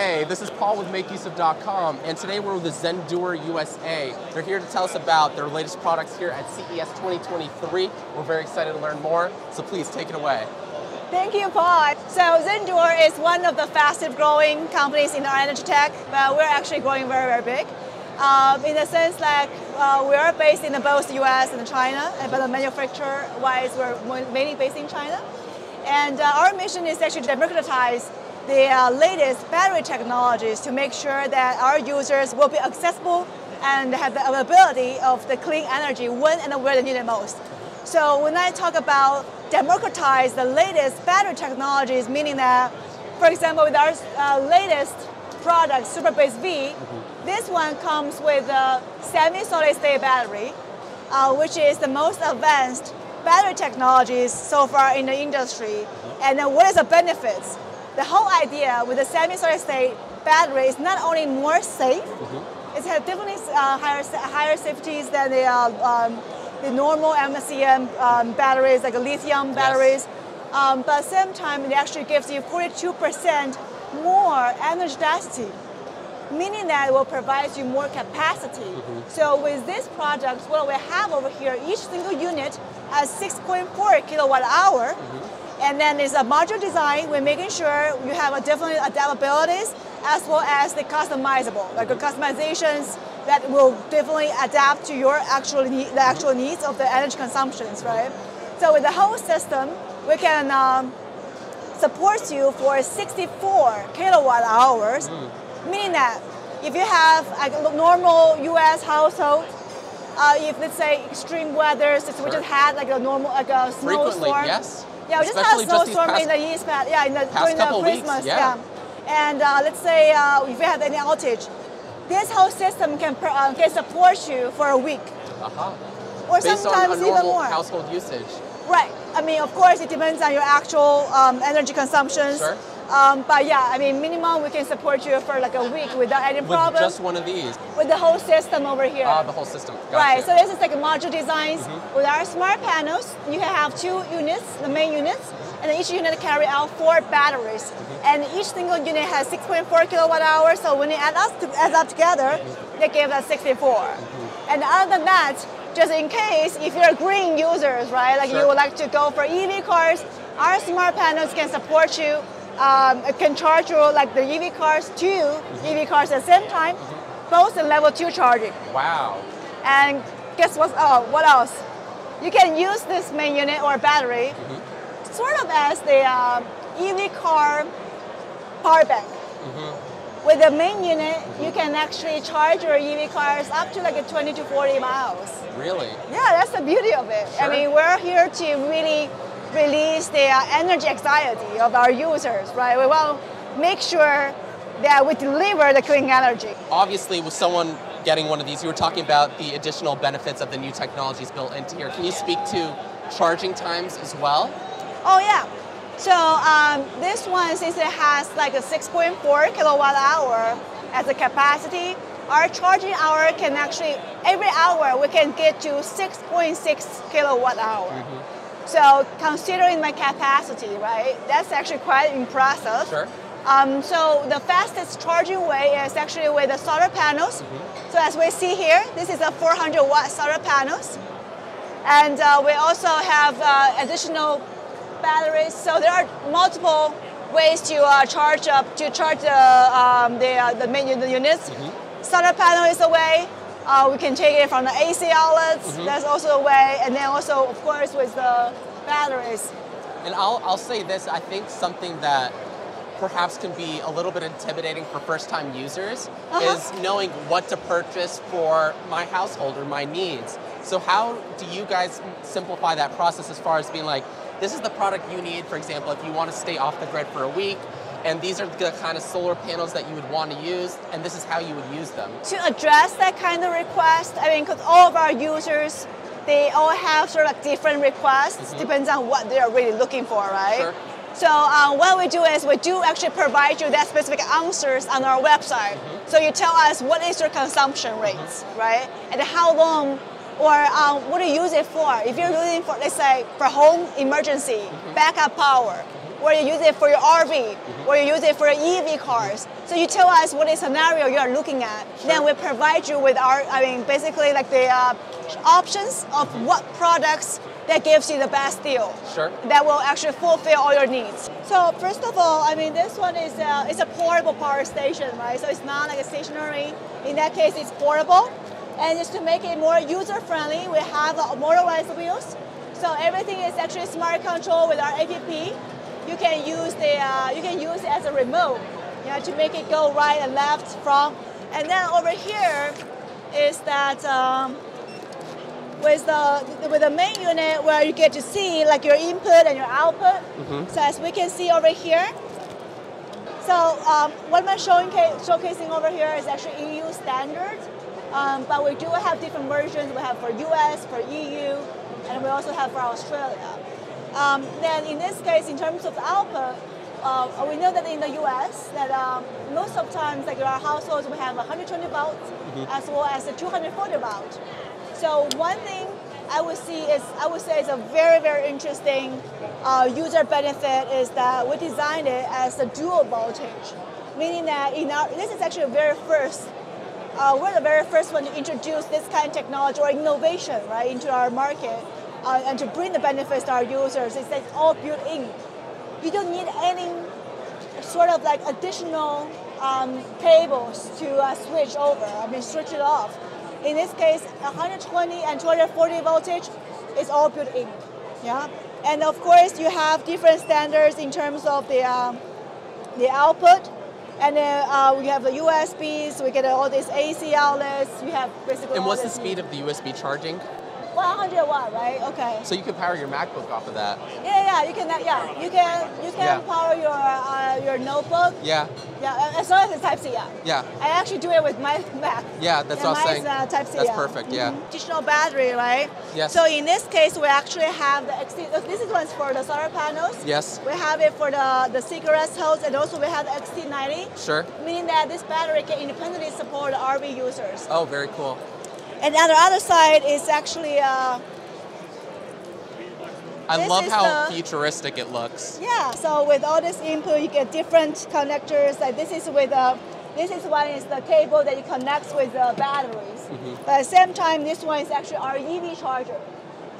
Hey, this is Paul with MakeUseOf.com, and today we're with Zendure USA. They're here to tell us about their latest products here at CES 2023. We're very excited to learn more, so please take it away. Thank you, Paul. So Zendure is one of the fastest growing companies in our energy tech, but we're actually growing very, very big. In the sense that we are based in both the US and China, but the manufacturer-wise, we're mainly based in China. And our mission is actually to democratize the latest battery technologies to make sure that our users will be accessible and have the availability of the clean energy when and where they need it most. So when I talk about democratize the latest battery technologies, meaning that, for example, with our latest product, SuperBase V, this one comes with a semi-solid-state battery, which is the most advanced battery technologies so far in the industry. And then what is the benefits? The whole idea with the semi-solid-state battery is not only more safe, it has definitely higher safeties than the normal MCM batteries, like lithium batteries, but at the same time it actually gives you 42% more energy density, meaning that it will provide you more capacity. So with this product, what we have over here, each single unit has 6.4 kilowatt hour, and then it's a module design. We're making sure you have a different adaptabilities as well as the customizable, like the customizations that will definitely adapt to your actual needs of the energy consumptions, right? So with the whole system, we can support you for 64 kilowatt hours, meaning that if you have a normal U.S. household, if let's say extreme weather, since we just had like a normal snowstorm. Yeah, we just had a snowstorm in the east, during the Christmas. And let's say if you have any outage, this whole system can support you for a week, or sometimes even more. Based on household usage. Right. I mean, of course, it depends on your actual energy consumptions. But yeah, I mean, minimum we can support you for like a week without any problem. With just one of these? With the whole system over here. Ah, the whole system. Gotcha. Right, so this is like a module designs. With our smart panels, you can have two units, the main units, and each unit carry out four batteries. And each single unit has 6.4 kilowatt hours, so when you add up together, they give us 64. And other than that, just in case, if you're green users, right, like you would like to go for EV cars, our smart panels can support you. It can charge your, like the EV cars, EV cars at the same time, both in level 2 charging. Wow. And guess what, what else? You can use this main unit or battery sort of as the EV car power bank. With the main unit, you can actually charge your EV cars up to like a 20 to 40 miles. Really? Yeah, that's the beauty of it. I mean, we're here to really release the energy anxiety of our users, right? We want to make sure that we deliver the clean energy. Obviously, with someone getting one of these, you were talking about the additional benefits of the new technologies built into here. Can you speak to charging times as well? Oh yeah. So this one, since it has like a 6.4 kilowatt hour as a capacity, our charging hour can actually, every hour we can get to 6.6 kilowatt hour. So considering my capacity, right, that's actually quite impressive. So the fastest charging way is actually with the solar panels. So as we see here, this is a 400-watt solar panels. And we also have additional batteries. So there are multiple ways to charge the main units. Solar panel is a way. We can take it from the AC outlets, that's also a way, and then also, of course, with the batteries. And I'll say this, I think something that perhaps can be a little bit intimidating for first-time users is knowing what to purchase for my household or my needs. So how do you guys simplify that process as far as being like, this is the product you need, for example, if you want to stay off the grid for a week, and these are the kind of solar panels that you would want to use, and this is how you would use them? To address that kind of request, I mean, because all of our users, they all have sort of like different requests, depends on what they're really looking for, right? So what we do is we do actually provide you that specific answers on our website. So you tell us what is your consumption rates, right? And how long, or what do you use it for? If you're using it for, let's say, for home emergency, backup power, or you use it for your RV, or you use it for EV cars. So you tell us what is scenario you are looking at. Sure. Then we provide you with our, basically like the options of what products that gives you the best deal. Sure. That will actually fulfill all your needs. So first of all, this one is it's a portable power station, right? So it's not like a stationary. In that case, it's portable. And just to make it more user-friendly, we have motorized wheels. So everything is actually smart control with our app. You can use the it as a remote, to make it go right and left from. And then over here is that with the main unit where you get to see like your input and your output. So as we can see over here. So what I'm showcasing over here is actually EU standard, but we do have different versions. We have for US, for EU. And we also have for Australia. Then in this case, in terms of output, we know that in the US, that most of times, like in our households, we have 120 volts as well as the 240 volts. So one thing I would say is a very, very interesting user benefit is that we designed it as a dual voltage, meaning that this is actually the very first. We're the very first one to introduce this kind of technology or innovation, right, into our market, and to bring the benefits to our users. It's all built in. You don't need any sort of like additional cables to switch over. Switch it off. In this case, 120 and 240 voltage is all built in. Yeah, and of course you have different standards in terms of the output. And then we have the USBs, so we get all these AC outlets, you have basically. And what's the speed of the USB charging? 100 watt, right? Okay. So you can power your MacBook off of that. Yeah, you can. Yeah, you can power your notebook. Yeah, as long as it's Type C. Yeah. I actually do it with my Mac. Yeah, that's what I'm saying. Type C. That's perfect. Yeah. Additional battery, right? Yes. So in this case, we actually have this is one's for the solar panels. Yes. We have it for the cigarette holders, and also we have the XT90. Sure. Meaning that this battery can independently support RV users. Oh, very cool. And on the other side is actually. I love how futuristic it looks. Yeah. So with all this input, you get different connectors. Like this is with this one is the cable that you connect with the batteries. But at the same time, this one is actually our EV charger.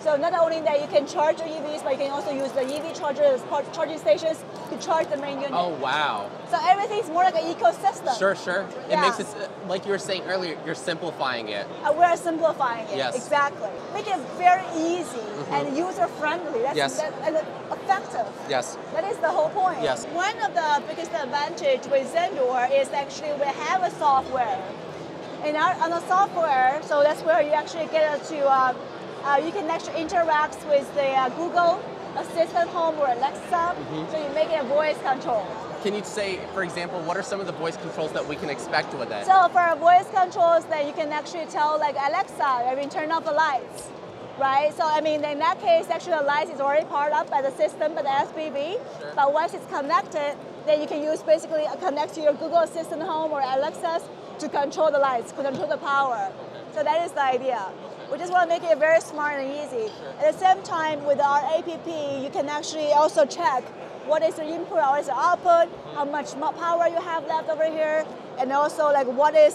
So not only that you can charge your EVs, but you can also use the EV chargers, charging stations to charge the main unit. Oh, wow. So everything's more like an ecosystem. Sure. Yeah. It makes it, like you were saying earlier, you're simplifying it. We're simplifying it, yes. Exactly. Make it very easy and user-friendly. And effective. Yes. That is the whole point. Yes. One of the biggest advantages with Zendure is actually we have a software. And on the software, so that's where you actually get to you can actually interact with the Google Assistant Home or Alexa, so you make it a voice control. Can you say, for example, what are some of the voice controls that we can expect with it? So for our voice controls, then you can actually tell like Alexa, turn off the lights, right? So in that case, actually the lights is already powered up by the system, by the SBB. Sure. But once it's connected, then you can use basically connect to your Google Assistant Home or Alexa to control the lights, control the power. So that is the idea. We just want to make it very smart and easy. At the same time, with our app, you can actually also check what is the input, what is the output, how much power you have left over here, and also like what is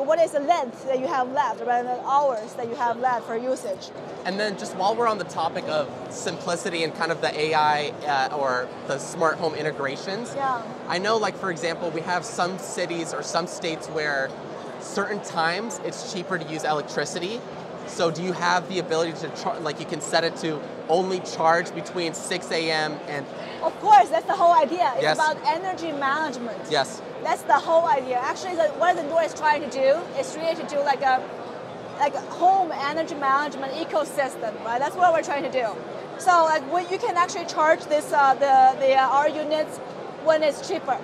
what is the length that you have left, right? The hours that you have left for usage. And then just while we're on the topic of simplicity and kind of the AI or the smart home integrations, I know like for example, we have some cities or some states where certain times it's cheaper to use electricity. So do you have the ability to charge, like you can set it to only charge between 6 a.m. and... Of course, that's the whole idea. It's about energy management. Yes. That's the whole idea. Actually, what Zendure is trying to do is really to do like a home energy management ecosystem, right? That's what we're trying to do. So you can actually charge this our units when it's cheaper.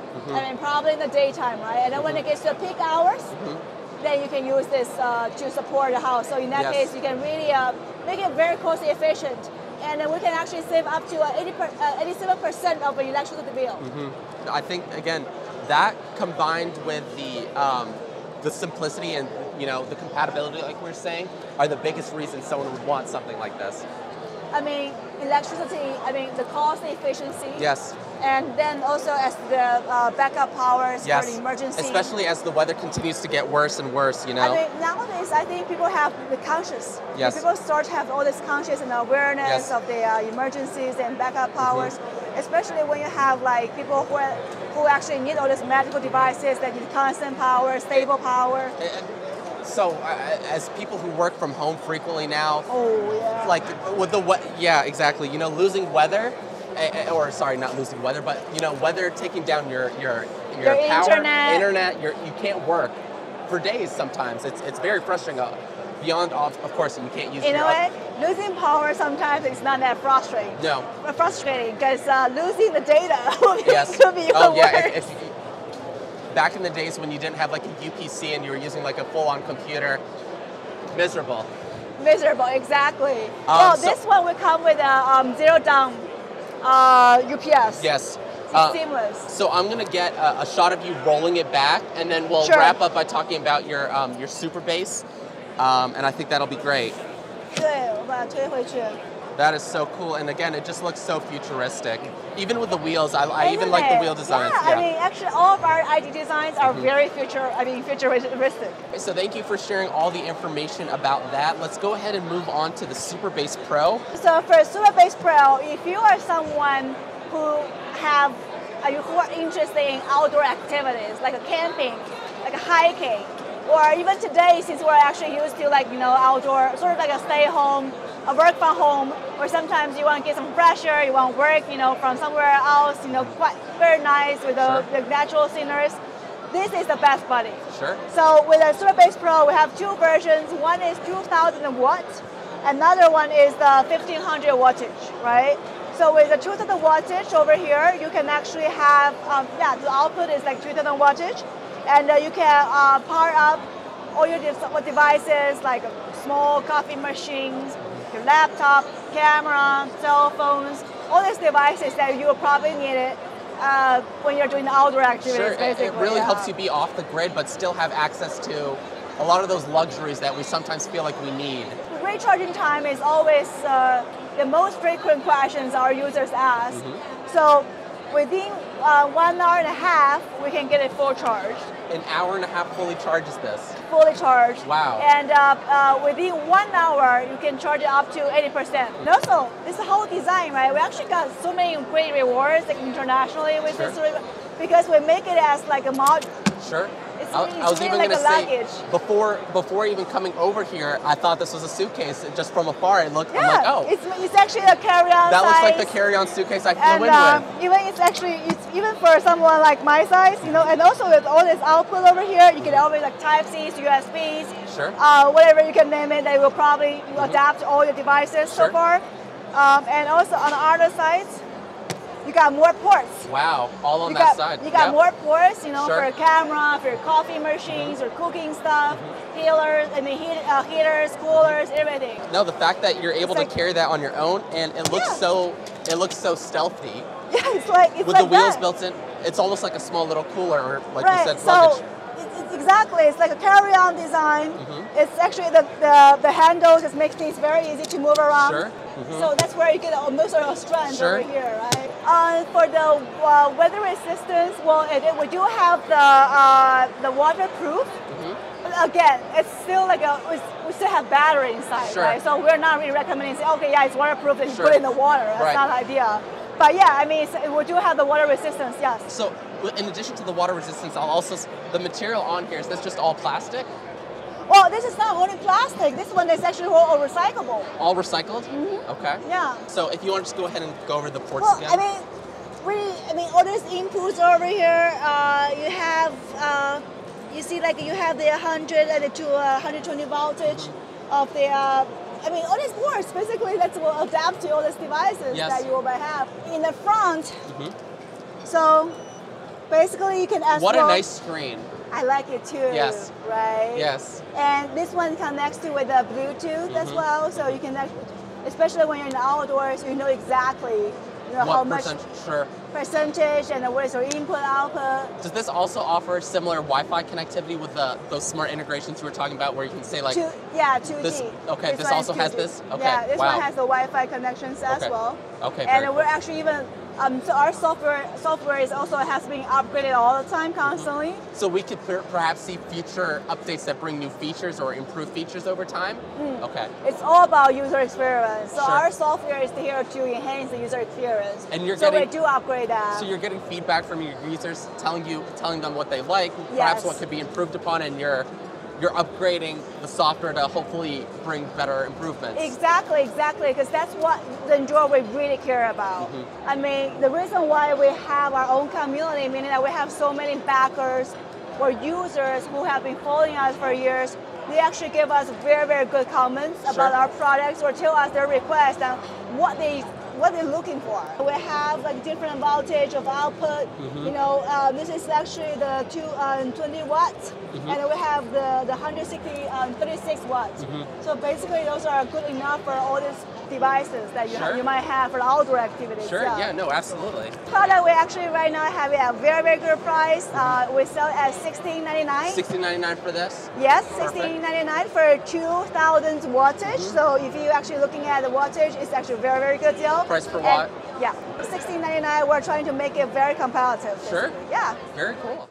Probably in the daytime, right? And then when it gets to peak hours, then you can use this to support the house. So in that case, you can really make it very cost efficient. And we can actually save up to 87% of the electricity bill. I think, again, that combined with the simplicity and the compatibility, like we're saying, are the biggest reasons someone would want something like this. electricity, I mean the cost efficiency. Yes. And then also as the backup power for the emergency. Especially as the weather continues to get worse and worse, you know. I mean, nowadays, I think people have the conscious. Yes. People start to have all this conscious and awareness of the emergencies and backup powers, especially when you have like people who actually need all these medical devices that need constant power, stable power. So, as people who work from home frequently now, like with the exactly. You know, losing weather, or sorry, not losing weather, but you know, weather taking down your power, internet. You can't work for days sometimes. It's very frustrating. Beyond, of course, you can't use. You know what? Losing power sometimes is not that frustrating. No. Frustrating because losing the data could be even worse. Back in the days when you didn't have like a UPC and you were using like a full-on computer, miserable. Miserable, exactly. Well, this one will come with a zero down UPS. Yes. Seamless. So I'm gonna get a shot of you rolling it back, and then we'll wrap up by talking about your SuperBase, and I think that'll be great. That is so cool, and again, it just looks so futuristic. Even with the wheels, I even like the wheel designs. Yeah, I mean, actually, all of our ID designs are very futuristic. So thank you for sharing all the information about that. Let's go ahead and move on to the SuperBase Pro. So for SuperBase Pro, if you are someone who are interested in outdoor activities like camping, like hiking, or even today, since we're actually used to like outdoor, sort of like a stay-home, a work from home, or sometimes you want to get some fresh air, you want to work, from somewhere else, quite very nice with the natural sceneries. This is the best buddy. Sure. So with the SuperBase Pro, we have two versions. One is 2,000 watts, another one is the 1,500 wattage, right? So with the 2,000 wattage over here, you can actually have, the output is like 2,000 wattage, and you can power up all your devices, like small coffee machines, your laptop, camera, cell phones, all these devices that you will probably need it when you're doing outdoor activities. Sure, it really helps you be off the grid but still have access to a lot of those luxuries that we sometimes feel like we need. Recharging time is always the most frequent questions our users ask. So within 1 hour and a half, we can get it full charged. An hour and a half fully charges this? Fully charged. Wow. And within 1 hour, you can charge it up to 80%. And also, this whole design, right? We actually got so many great rewards like, internationally with this, because we make it as like a module. Sure. It's I was even gonna say, before even coming over here, I thought this was a suitcase. Just from afar, it looked I'm like, oh, it's actually a carry-on. That looks like the carry-on suitcase I flew in with. Even it's even for someone like my size, And also with all this output over here, you can always like Type-C's, USBs, whatever you can name it. They will probably adapt all your devices so far. And also on the other side, you got more ports. Wow, all on that side. You got more ports, for your camera, for your coffee machines, or cooking stuff, heaters, I mean, heaters, coolers, everything. No, the fact that you're able to carry that on your own, and it looks so stealthy. Yeah, it's with the wheels built in. It's almost like a small little cooler, or like you said, luggage. Exactly, it's like a carry-on design. It's actually the handles just makes things very easy to move around. So that's where you get most of your strength over here, right? For the weather resistance, well, we do have the waterproof. But again, it's still like we still have battery inside, right? So we're not really recommending saying, okay, yeah, it's waterproof and you put it in the water. That's not the idea. But yeah, I mean, we do have the water resistance. Yes. So in addition to the water resistance, the material on here, is this just all plastic? Well, this is not only plastic. This one is actually all recyclable. All recycled? Okay. Yeah. So if you want to just go ahead and go over the ports again. I mean, all these inputs over here, you have, you see like you have the 100 and the 120 voltage of the, I mean, all these ports, basically that will adapt to all these devices that you will have. In the front, so basically you can ask what a nice screen. I like it too, right? Yes. And this one connects to with the Bluetooth as well, so you can, especially when you're in the outdoors, you know exactly What percentage and what is your input, output. Does this also offer similar Wi-Fi connectivity with those smart integrations you were talking about where you can say like... yeah, 2G. This also has this? Okay. Yeah, this one has the Wi-Fi connections as well. Okay, and we're actually even... so our software is also has been upgraded all the time, constantly. So we could perhaps see future updates that bring new features or improve features over time? Okay. It's all about user experience. So our software is here to enhance the user experience. And you're getting, we do upgrade that. So you're getting feedback from your users, telling them what they like, perhaps what could be improved upon, and you're upgrading the software to hopefully bring better improvements. Exactly, exactly, because that's what Zendure we really care about. I mean, the reason why we have our own community, meaning that we have so many backers or users who have been following us for years, they actually give us very, very good comments about our products or tell us their requests and what they're looking for. We have like different voltage of output. You know, this is actually the 220 watts, and we have the 136 watts. So basically, those are good enough for all these devices that you might have for outdoor activities. Absolutely. Product we actually right now have it at a very, very good price. We sell it at $16.99. $16.99 for this? Yes, $16.99 for 2,000 wattage. So if you're actually looking at the wattage, it's actually a very, very good deal. Price per watt? Yeah. $16.99, we're trying to make it very competitive. Basically. Yeah. Very cool.